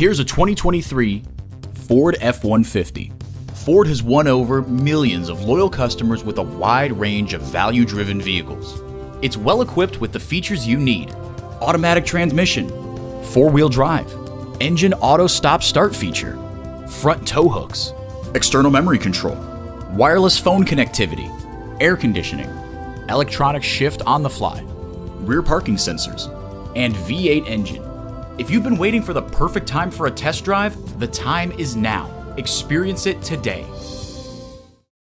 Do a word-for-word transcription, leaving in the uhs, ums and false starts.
Here's a twenty twenty-three Ford F one fifty. Ford has won over millions of loyal customers with a wide range of value-driven vehicles. It's well equipped with the features you need: automatic transmission, four-wheel drive, engine auto stop-start feature, front tow hooks, external memory control, wireless phone connectivity, air conditioning, electronic shift on the fly, rear parking sensors, and V eight engine. If you've been waiting for the perfect time for a test drive, the time is now. Experience it today.